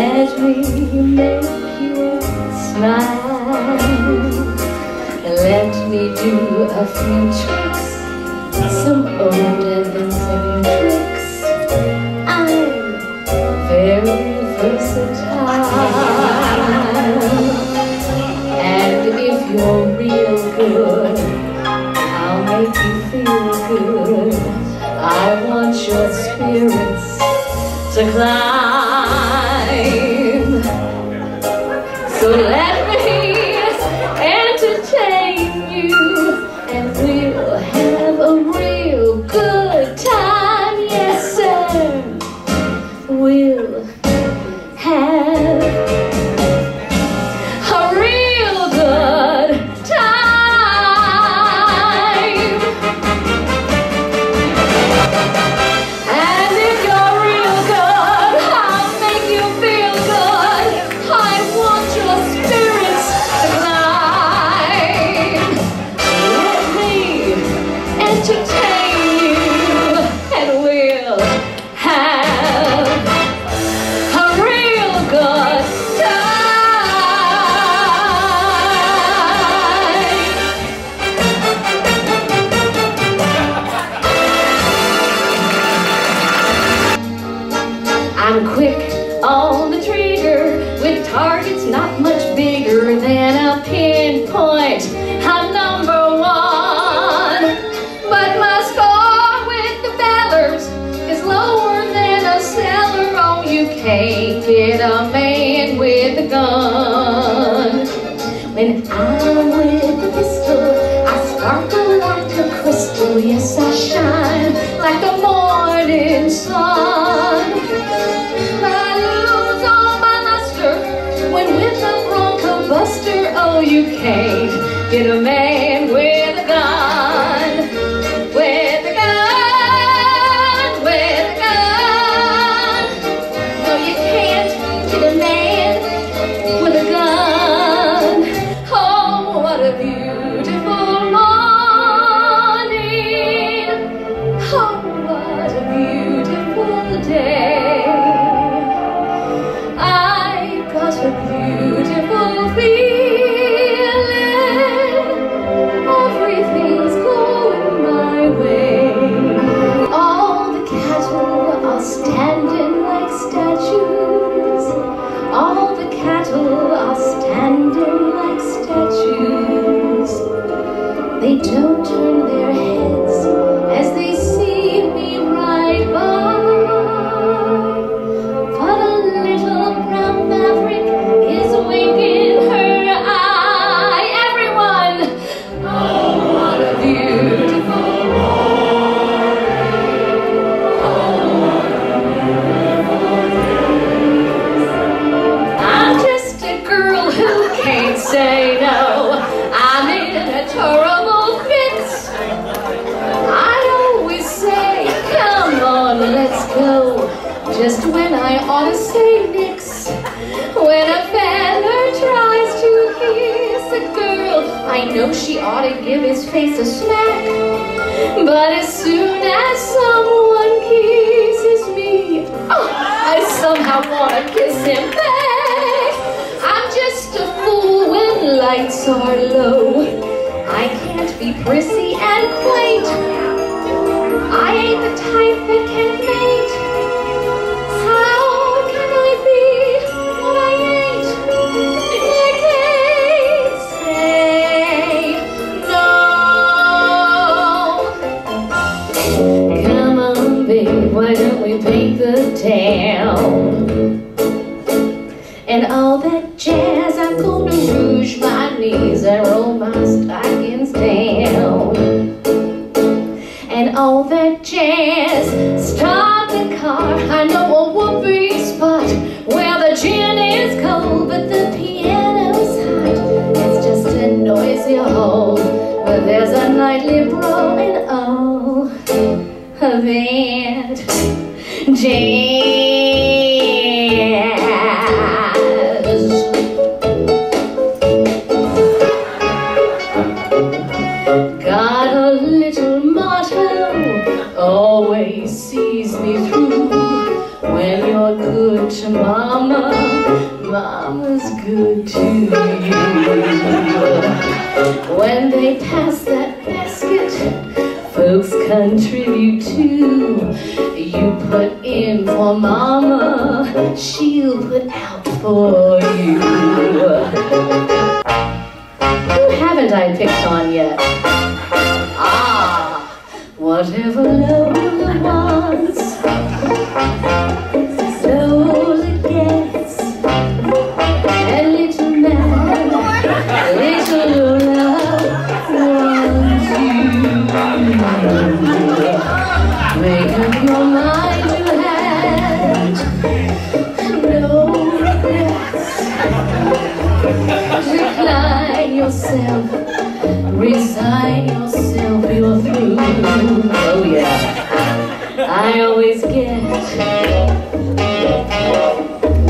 that will make you smile. Let me do a few tricks, some older than some tricks. I'm very versatile, and if you're real good, I'll make you feel good. I want your spirits to climb, so let me entertain you, and we'll have a real good time. Yes, sir, we'll have a real good time. And if you're real good, I'll make you feel good. I want your spirits to climb. Let me entertain you, and we'll have good time. I'm quick on the trigger with targets not much bigger than a pinpoint. I'm number one, but my score with the feathers is lower than a cellar. Oh, you can't get a man with a gun. When I'm with a pistol, I sparkle like a crystal. Yes, I shine like the morning sun. I lose all my luster when with a bronco buster. Oh, you can't get a man with a gun. With a gun, with a gun. No, you can't get a man with a gun. Oh, what a beautiful morning. Oh, what a beautiful day. I got a beautiful feeling. Everything's going my way. All the cattle are standing like statues. All the cattle are standing like statues. They don't turn their heads as they see me ride by. But a little brown maverick is winking her eye. Everyone, oh, what a beautiful morning. Oh, what a beautiful day. I'm just a girl who can't say no. I'm in a terrible fix. I always say, come on, let's go, just when I ought to say nix. When a feather tries to kiss a girl, I know she ought to give his face a smack. But as soon as someone kisses me, oh, I somehow want to kiss him back. I'm just a fool when lights are low. I can't be prissy and quaint. I ain't the type that can faint. How can I be what I ain't? I can't say no. Come on, babe, why don't we paint the town? And all that jazz, I'm gonna rouge my knees and roll my stockings down. And all that jazz, stop the car. I know a whoopee spot where the gin is cold, but the piano's hot. It's just a noisy hole, but there's a nightly brawl, and all of it jazz. Got a little motto, always sees me through. When you're good to mama, mama's good to you. When they pass that basket, folks contribute too. You put in for mama, she'll put out for you. Who haven't I picked on yet? Ah, whatever love wants. Make up your mind to have no regrets. Recline yourself, resign yourself, you're through. Oh yeah, I always get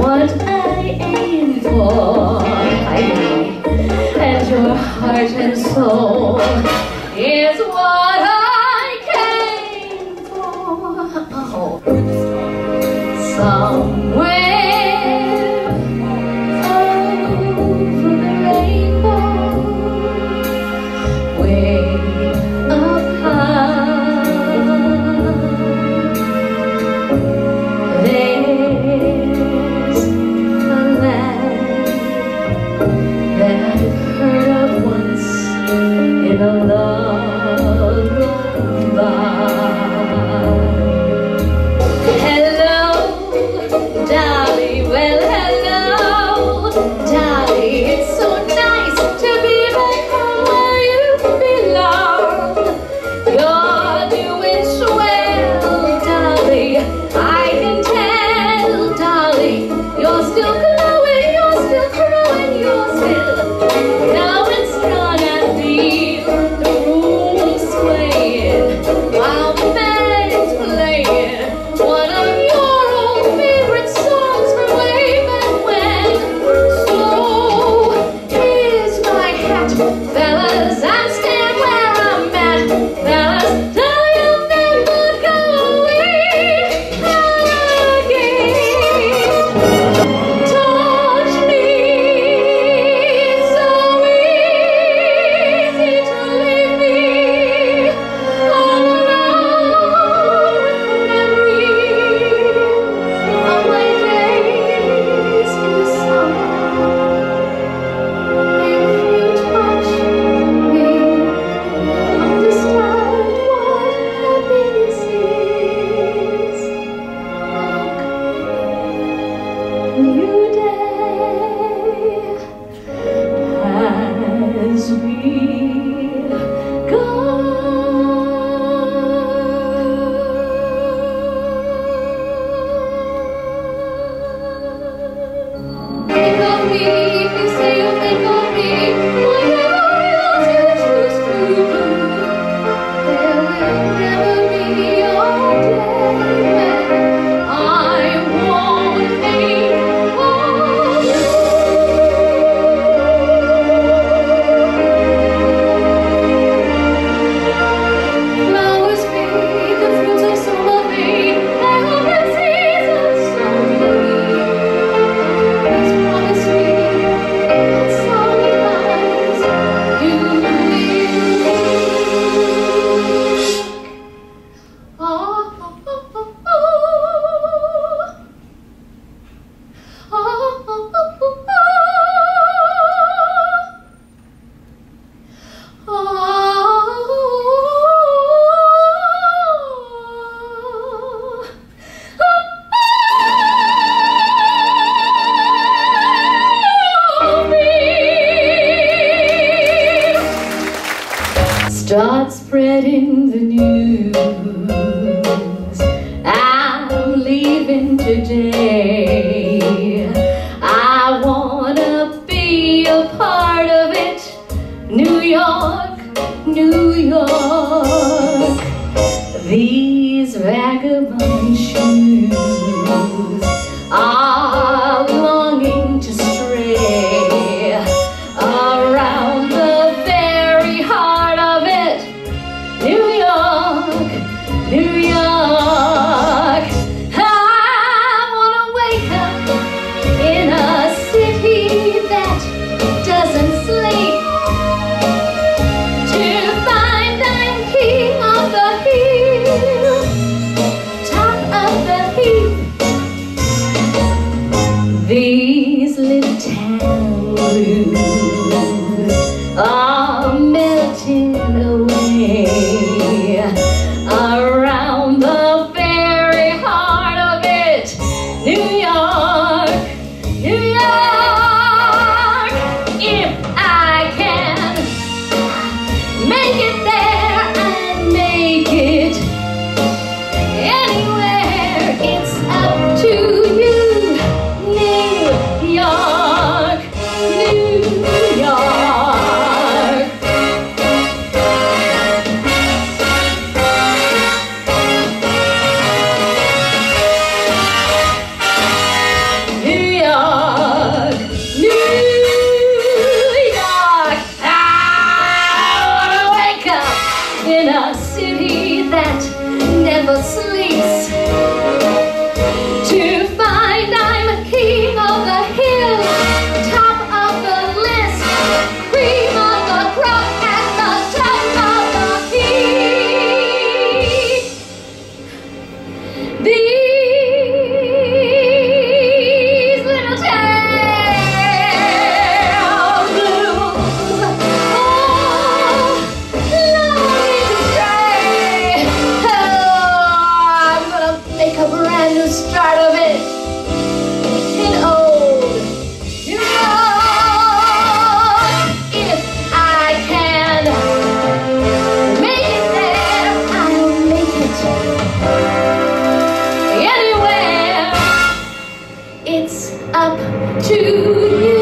what I aim for, and your heart and soul is one. Somewhere over the rainbow, way up high, there's a land that I've heard of once in a lullaby. Start spreading the news. I'm leaving today. I wanna be a part of it. New York, New York. These vagabond shoes are longing to stray around the very heart of it. New York, I wanna These little town blues are melting away around the very heart of it, New York, New York. If I can make it there, I make it anywhere. It's up to in a city that never sleeps, to find I'm a king of the hill, top of the list, cream of the crop at the top of the heap. These little town blues, a brand new start of it in old New York. If I can make it there, I'll make it anywhere. It's up to you.